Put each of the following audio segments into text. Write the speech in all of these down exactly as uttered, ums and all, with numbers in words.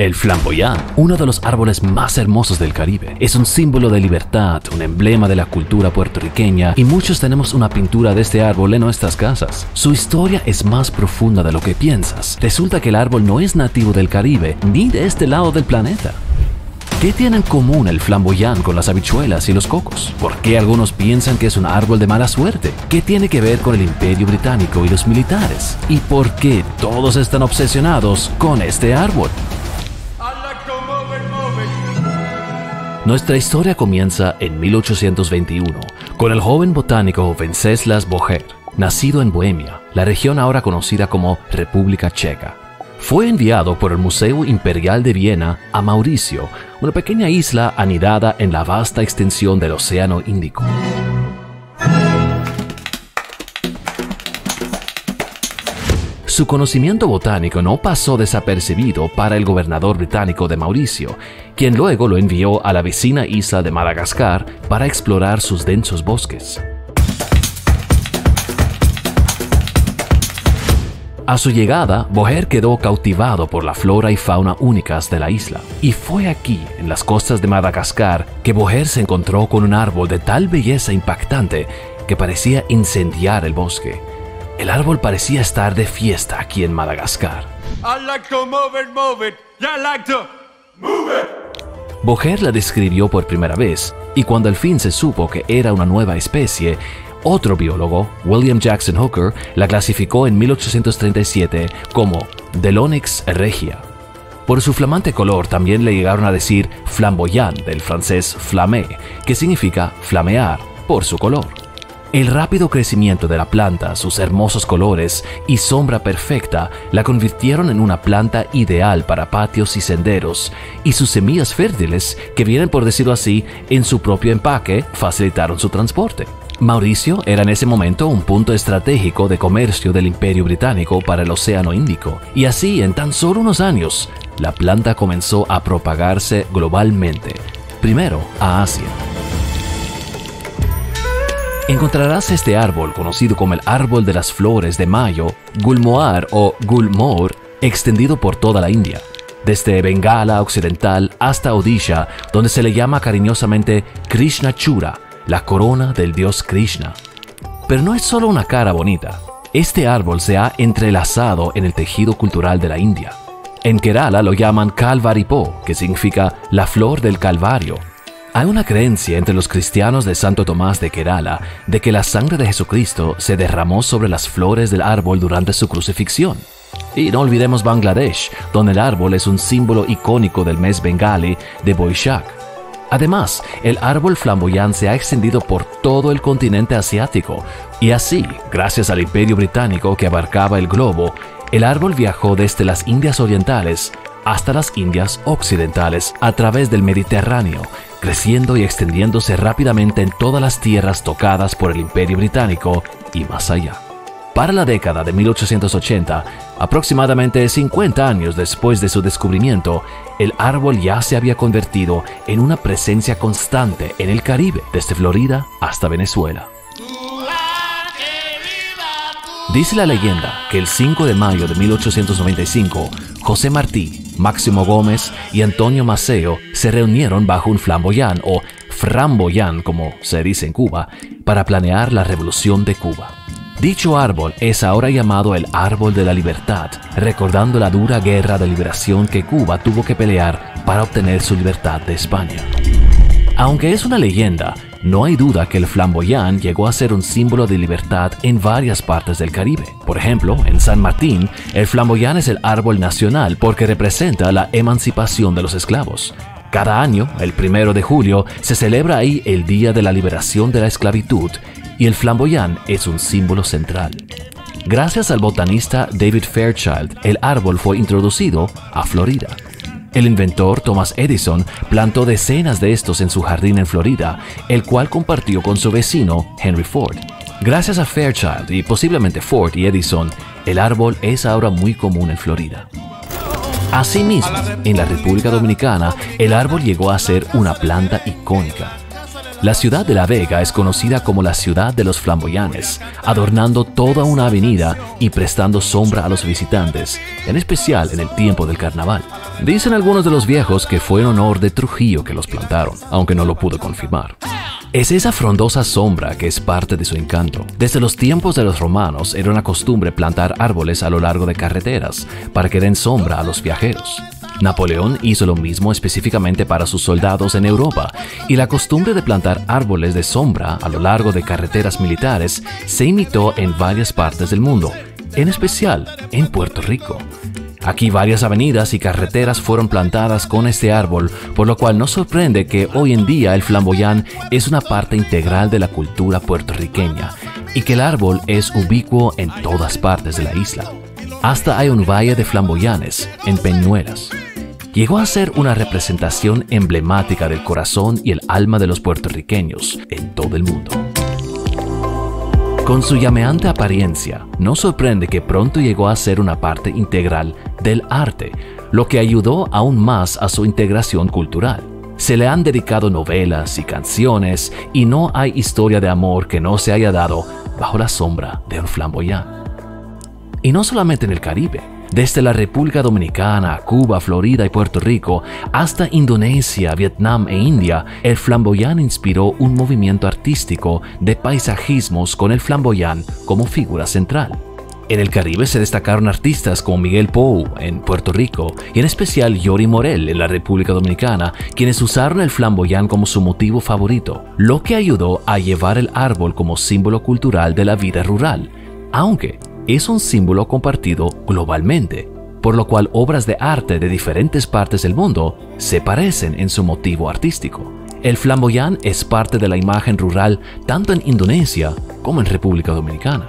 El flamboyán, uno de los árboles más hermosos del Caribe, es un símbolo de libertad, un emblema de la cultura puertorriqueña y muchos tenemos una pintura de este árbol en nuestras casas. Su historia es más profunda de lo que piensas. Resulta que el árbol no es nativo del Caribe ni de este lado del planeta. ¿Qué tiene en común el flamboyán con las habichuelas y los cocos? ¿Por qué algunos piensan que es un árbol de mala suerte? ¿Qué tiene que ver con el Imperio Británico y los militares? ¿Y por qué todos están obsesionados con este árbol? Nuestra historia comienza en mil ochocientos veintiuno, con el joven botánico Venceslas Bojer, nacido en Bohemia, la región ahora conocida como República Checa. Fue enviado por el Museo Imperial de Viena a Mauricio, una pequeña isla anidada en la vasta extensión del Océano Índico. Su conocimiento botánico no pasó desapercibido para el gobernador británico de Mauricio, quien luego lo envió a la vecina isla de Madagascar para explorar sus densos bosques. A su llegada, Bojer quedó cautivado por la flora y fauna únicas de la isla. Y fue aquí, en las costas de Madagascar, que Bojer se encontró con un árbol de tal belleza impactante que parecía incendiar el bosque. El árbol parecía estar de fiesta aquí en Madagascar. Bojer la describió por primera vez, y cuando al fin se supo que era una nueva especie, otro biólogo, William Jackson Hooker, la clasificó en mil ochocientos treinta y siete como Delonix regia. Por su flamante color también le llegaron a decir flamboyán, del francés flamé, que significa flamear por su color. El rápido crecimiento de la planta, sus hermosos colores y sombra perfecta la convirtieron en una planta ideal para patios y senderos, y sus semillas fértiles, que vienen por decirlo así, en su propio empaque, facilitaron su transporte. Mauricio era en ese momento un punto estratégico de comercio del Imperio Británico para el Océano Índico, y así en tan solo unos años, la planta comenzó a propagarse globalmente, primero a Asia. Encontrarás este árbol, conocido como el árbol de las flores de mayo, gulmohar o gulmohar, extendido por toda la India, desde Bengala occidental hasta Odisha, donde se le llama cariñosamente Krishna Chura, la corona del dios Krishna. Pero no es solo una cara bonita. Este árbol se ha entrelazado en el tejido cultural de la India. En Kerala lo llaman kaalvarippoo, que significa la flor del Calvario. Hay una creencia entre los cristianos de Santo Tomás de Kerala de que la sangre de Jesucristo se derramó sobre las flores del árbol durante su crucifixión. Y no olvidemos Bangladesh, donde el árbol es un símbolo icónico del mes bengalí de Boishak. Además, el árbol flamboyán se ha extendido por todo el continente asiático, y así, gracias al Imperio Británico que abarcaba el globo, el árbol viajó desde las Indias orientales hasta las Indias occidentales a través del Mediterráneo, creciendo y extendiéndose rápidamente en todas las tierras tocadas por el Imperio Británico y más allá. Para la década de mil ochocientos ochenta, aproximadamente cincuenta años después de su descubrimiento, el árbol ya se había convertido en una presencia constante en el Caribe, desde Florida hasta Venezuela. Dice la leyenda que el cinco de mayo de mil ochocientos noventa y cinco, José Martí, Máximo Gómez y Antonio Maceo se reunieron bajo un flamboyán, o framboyán como se dice en Cuba, para planear la revolución de Cuba. Dicho árbol es ahora llamado el Árbol de la Libertad, recordando la dura guerra de liberación que Cuba tuvo que pelear para obtener su libertad de España. Aunque es una leyenda, no hay duda que el flamboyán llegó a ser un símbolo de libertad en varias partes del Caribe. Por ejemplo, en San Martín, el flamboyán es el árbol nacional porque representa la emancipación de los esclavos. Cada año, el primero de julio, se celebra ahí el Día de la Liberación de la Esclavitud, y el flamboyán es un símbolo central. Gracias al botanista David Fairchild, el árbol fue introducido a Florida. El inventor Thomas Edison plantó decenas de estos en su jardín en Florida, el cual compartió con su vecino Henry Ford. Gracias a Fairchild y posiblemente Ford y Edison, el árbol es ahora muy común en Florida. Asimismo, en la República Dominicana, el árbol llegó a ser una planta icónica. La ciudad de La Vega es conocida como la ciudad de los flamboyanes, adornando toda una avenida y prestando sombra a los visitantes, en especial en el tiempo del carnaval. Dicen algunos de los viejos que fue en honor de Trujillo que los plantaron, aunque no lo pudo confirmar. Es esa frondosa sombra que es parte de su encanto. Desde los tiempos de los romanos era una costumbre plantar árboles a lo largo de carreteras para que den sombra a los viajeros. Napoleón hizo lo mismo específicamente para sus soldados en Europa, y la costumbre de plantar árboles de sombra a lo largo de carreteras militares se imitó en varias partes del mundo, en especial en Puerto Rico. Aquí varias avenidas y carreteras fueron plantadas con este árbol, por lo cual no sorprende que hoy en día el flamboyán es una parte integral de la cultura puertorriqueña y que el árbol es ubicuo en todas partes de la isla. Hasta hay un valle de flamboyanes en Peñuelas. Llegó a ser una representación emblemática del corazón y el alma de los puertorriqueños en todo el mundo. Con su llameante apariencia, no sorprende que pronto llegó a ser una parte integral del arte, lo que ayudó aún más a su integración cultural. Se le han dedicado novelas y canciones, y no hay historia de amor que no se haya dado bajo la sombra de un flamboyán. Y no solamente en el Caribe. Desde la República Dominicana, Cuba, Florida y Puerto Rico, hasta Indonesia, Vietnam e India, el flamboyán inspiró un movimiento artístico de paisajismos con el flamboyán como figura central. En el Caribe se destacaron artistas como Miguel Pou en Puerto Rico y en especial Yori Morel en la República Dominicana, quienes usaron el flamboyán como su motivo favorito, lo que ayudó a llevar el árbol como símbolo cultural de la vida rural, aunque es un símbolo compartido globalmente, por lo cual obras de arte de diferentes partes del mundo se parecen en su motivo artístico. El flamboyán es parte de la imagen rural tanto en Indonesia como en República Dominicana.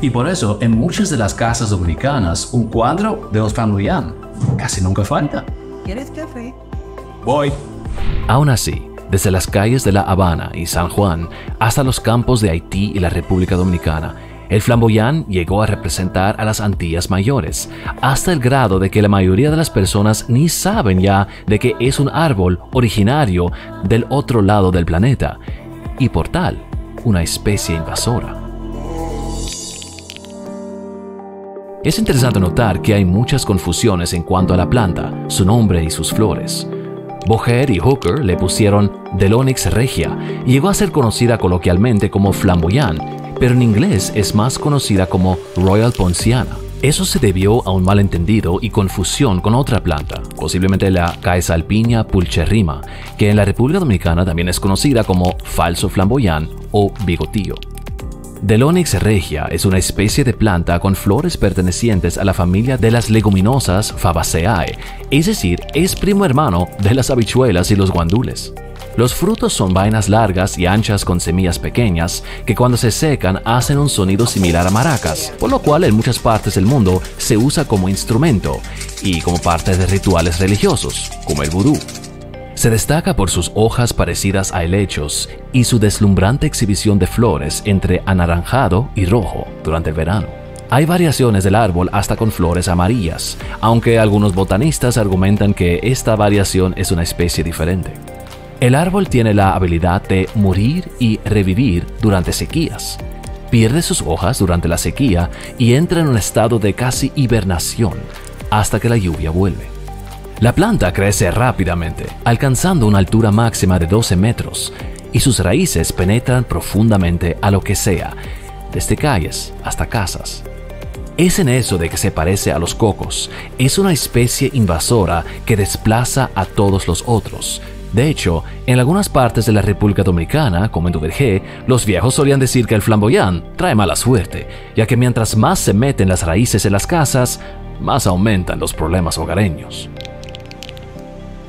Y por eso, en muchas de las casas dominicanas, un cuadro de los flamboyán casi nunca falta. ¿Quieres café? Voy. Aún así, desde las calles de La Habana y San Juan hasta los campos de Haití y la República Dominicana, el flamboyán llegó a representar a las Antillas Mayores, hasta el grado de que la mayoría de las personas ni saben ya de que es un árbol originario del otro lado del planeta, y por tal, una especie invasora. Es interesante notar que hay muchas confusiones en cuanto a la planta, su nombre y sus flores. Bojer y Hooker le pusieron Delonix regia y llegó a ser conocida coloquialmente como flamboyán, pero en inglés es más conocida como royal poinciana. Eso se debió a un malentendido y confusión con otra planta, posiblemente la Caesalpinia pulcherrima, que en la República Dominicana también es conocida como falso flamboyán o bigotillo. Delonix regia es una especie de planta con flores pertenecientes a la familia de las leguminosas Fabaceae, es decir, es primo hermano de las habichuelas y los guandules. Los frutos son vainas largas y anchas con semillas pequeñas que cuando se secan hacen un sonido similar a maracas, por lo cual en muchas partes del mundo se usa como instrumento y como parte de rituales religiosos, como el vudú. Se destaca por sus hojas parecidas a helechos y su deslumbrante exhibición de flores entre anaranjado y rojo durante el verano. Hay variaciones del árbol hasta con flores amarillas, aunque algunos botanistas argumentan que esta variación es una especie diferente. El árbol tiene la habilidad de morir y revivir durante sequías. Pierde sus hojas durante la sequía y entra en un estado de casi hibernación hasta que la lluvia vuelve. La planta crece rápidamente, alcanzando una altura máxima de doce metros, y sus raíces penetran profundamente a lo que sea, desde calles hasta casas. Es en eso de que se parece a los cocos, es una especie invasora que desplaza a todos los otros. De hecho, en algunas partes de la República Dominicana, como en Duvergé, los viejos solían decir que el flamboyán trae mala suerte, ya que mientras más se meten las raíces en las casas, más aumentan los problemas hogareños.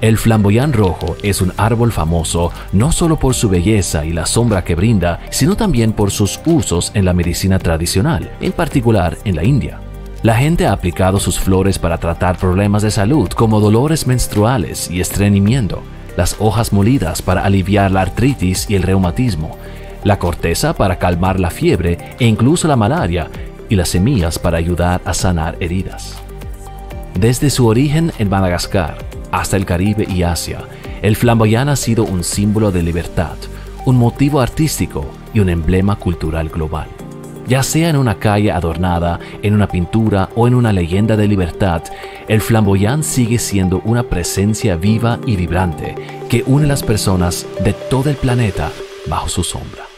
El flamboyán rojo es un árbol famoso no solo por su belleza y la sombra que brinda, sino también por sus usos en la medicina tradicional, en particular en la India. La gente ha aplicado sus flores para tratar problemas de salud como dolores menstruales y estreñimiento, las hojas molidas para aliviar la artritis y el reumatismo, la corteza para calmar la fiebre e incluso la malaria, y las semillas para ayudar a sanar heridas. Desde su origen en Madagascar hasta el Caribe y Asia, el flamboyán ha sido un símbolo de libertad, un motivo artístico y un emblema cultural global. Ya sea en una calle adornada, en una pintura o en una leyenda de libertad, el flamboyán sigue siendo una presencia viva y vibrante que une a las personas de todo el planeta bajo su sombra.